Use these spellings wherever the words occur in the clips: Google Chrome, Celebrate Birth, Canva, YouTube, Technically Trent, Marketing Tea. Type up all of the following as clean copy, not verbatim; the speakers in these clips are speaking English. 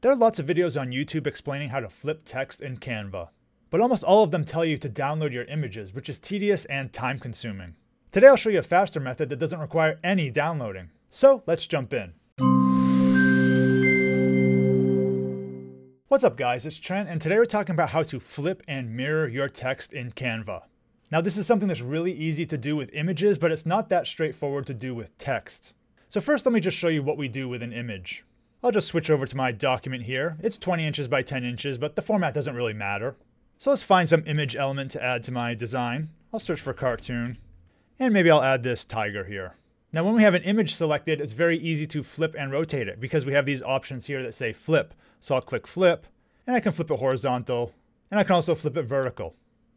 There are lots of videos on YouTube explaining how to flip text in Canva, but almost all of them tell you to download your images, which is tedious and time-consuming. Today I'll show you a faster method that doesn't require any downloading. So let's jump in. What's up guys, it's Trent, and today we're talking about how to flip and mirror your text in Canva. Now this is something that's really easy to do with images, but it's not that straightforward to do with text. So first let me just show you what we do with an image. I'll just switch over to my document here. It's 20 inches by 10 inches, but the format doesn't really matter. So let's find some image element to add to my design. I'll search for cartoon, and maybe I'll add this tiger here. Now when we have an image selected, it's very easy to flip and rotate it because we have these options here that say flip. So I'll click flip, and I can flip it horizontal, and I can also flip it vertical.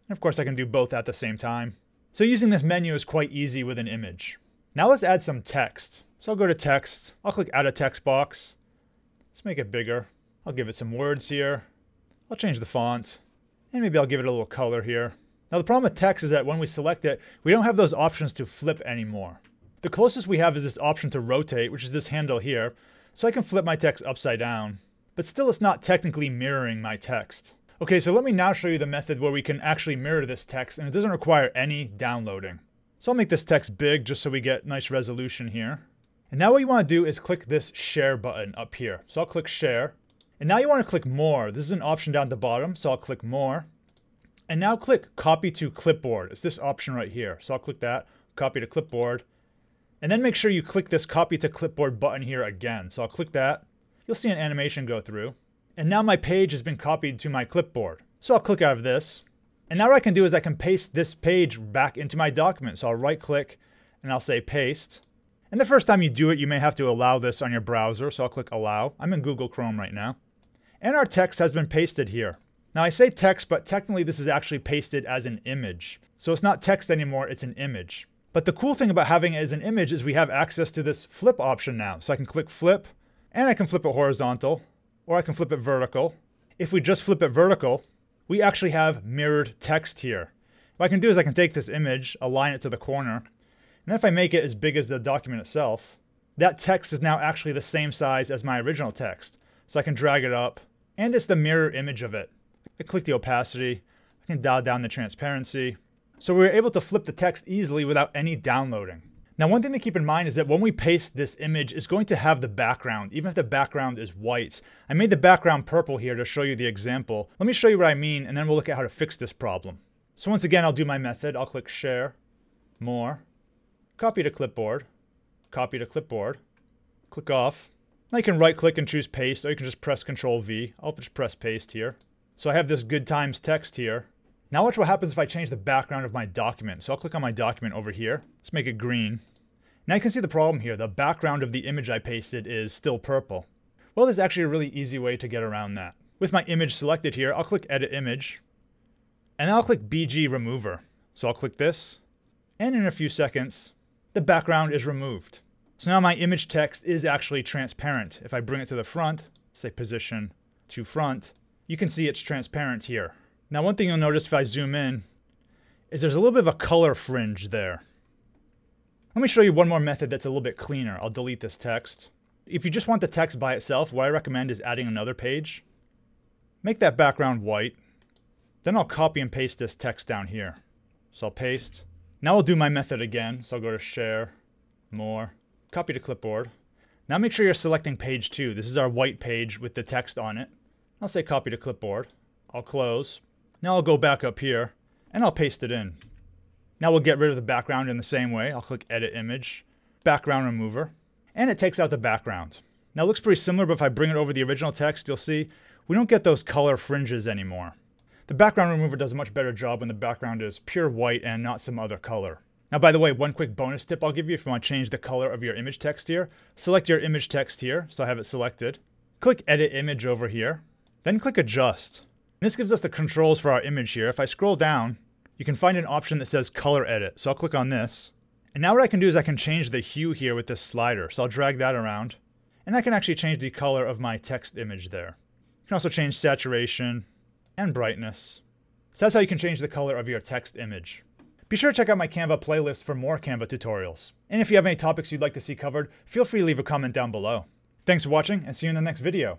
And of course I can do both at the same time. So using this menu is quite easy with an image. Now let's add some text. So I'll go to text, I'll click add a text box. Let's make it bigger. I'll give it some words here. I'll change the font, and maybe I'll give it a little color here. Now the problem with text is that when we select it, we don't have those options to flip anymore. The closest we have is this option to rotate, which is this handle here. So I can flip my text upside down, but still it's not technically mirroring my text. Okay, so let me now show you the method where we can actually mirror this text, and it doesn't require any downloading. So I'll make this text big just so we get nice resolution here. And now what you want to do is click this share button up here. So I'll click share. And now you want to click more. This is an option down at the bottom. So I'll click more. And now click copy to clipboard. It's this option right here. So I'll click that, copy to clipboard. And then make sure you click this copy to clipboard button here again. So I'll click that. You'll see an animation go through. And now my page has been copied to my clipboard. So I'll click out of this. And now what I can do is I can paste this page back into my document. So I'll right click and I'll say paste. And the first time you do it, you may have to allow this on your browser. So I'll click allow. I'm in Google Chrome right now. And our text has been pasted here. Now I say text, but technically this is actually pasted as an image. So it's not text anymore, it's an image. But the cool thing about having it as an image is we have access to this flip option now. So I can click flip, and I can flip it horizontal, or I can flip it vertical. If we just flip it vertical, we actually have mirrored text here. What I can do is I can take this image, align it to the corner, and if I make it as big as the document itself, that text is now actually the same size as my original text. So I can drag it up, and it's the mirror image of it. I click the opacity, I can dial down the transparency. So we were able to flip the text easily without any downloading. Now one thing to keep in mind is that when we paste this image, it's going to have the background, even if the background is white. I made the background purple here to show you the example. Let me show you what I mean, and then we'll look at how to fix this problem. So once again, I'll do my method. I'll click share, more, copy to clipboard, click off. Now you can right click and choose paste, or you can just press Control V. I'll just press paste here. So I have this good times text here. Now watch what happens if I change the background of my document. So I'll click on my document over here. Let's make it green. Now you can see the problem here. The background of the image I pasted is still purple. Well, there's actually a really easy way to get around that. With my image selected here, I'll click edit image, and I'll click BG remover. So I'll click this, and in a few seconds, the background is removed. So now my image text is actually transparent. If I bring it to the front, say position to front, you can see it's transparent here. Now one thing you'll notice if I zoom in is there's a little bit of a color fringe there. Let me show you one more method that's a little bit cleaner. I'll delete this text. If you just want the text by itself, what I recommend is adding another page. Make that background white. Then I'll copy and paste this text down here. So I'll paste. Now I'll do my method again, so I'll go to share, more, copy to clipboard. Now make sure you're selecting page 2. This is our white page with the text on it. I'll say copy to clipboard. I'll close. Now I'll go back up here, and I'll paste it in. Now we'll get rid of the background in the same way. I'll click edit image, background remover, and it takes out the background. Now it looks pretty similar, but if I bring it over the original text, you'll see we don't get those color fringes anymore. The background remover does a much better job when the background is pure white and not some other color. Now, by the way, one quick bonus tip I'll give you if you want to change the color of your image text here. Select your image text here, so I have it selected. Click Edit Image over here, then click Adjust. This gives us the controls for our image here. If I scroll down, you can find an option that says Color Edit, so I'll click on this. And now what I can do is I can change the hue here with this slider, so I'll drag that around. And I can actually change the color of my text image there. You can also change saturation and brightness. So that's how you can change the color of your text image. Be sure to check out my Canva playlist for more Canva tutorials. And if you have any topics you'd like to see covered, feel free to leave a comment down below. Thanks for watching, and see you in the next video.